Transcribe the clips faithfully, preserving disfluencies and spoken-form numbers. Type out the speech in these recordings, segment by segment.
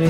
It's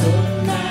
so nice.